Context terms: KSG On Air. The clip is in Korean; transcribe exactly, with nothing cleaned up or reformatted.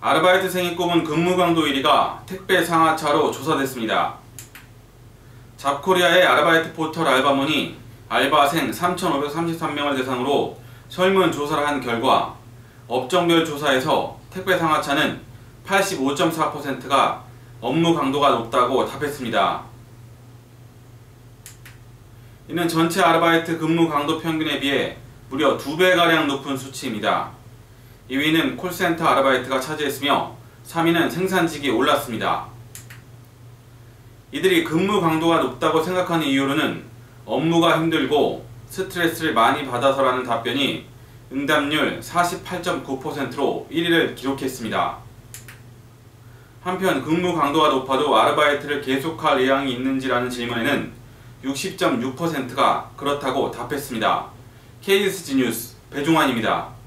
아르바이트생이 꼽은 근무 강도 일 위가 택배 상하차로 조사됐습니다. 잡코리아의 아르바이트 포털 알바몬이 알바생 삼천오백삼십삼 명을 대상으로 설문조사를 한 결과 업종별 조사에서 택배 상하차는 팔십오 점 사 퍼센트가 업무 강도가 높다고 답했습니다. 이는 전체 아르바이트 근무 강도 평균에 비해 무려 두 배가량 높은 수치입니다. 이 위는 콜센터 아르바이트가 차지했으며 삼 위는 생산직이 올랐습니다. 이들이 근무 강도가 높다고 생각하는 이유로는 업무가 힘들고 스트레스를 많이 받아서라는 답변이 응답률 사십팔 점 구 퍼센트로 일 위를 기록했습니다. 한편 근무 강도가 높아도 아르바이트를 계속할 의향이 있는지라는 질문에는 육십 점 육 퍼센트가 그렇다고 답했습니다. 케이에스지 뉴스 배종환입니다.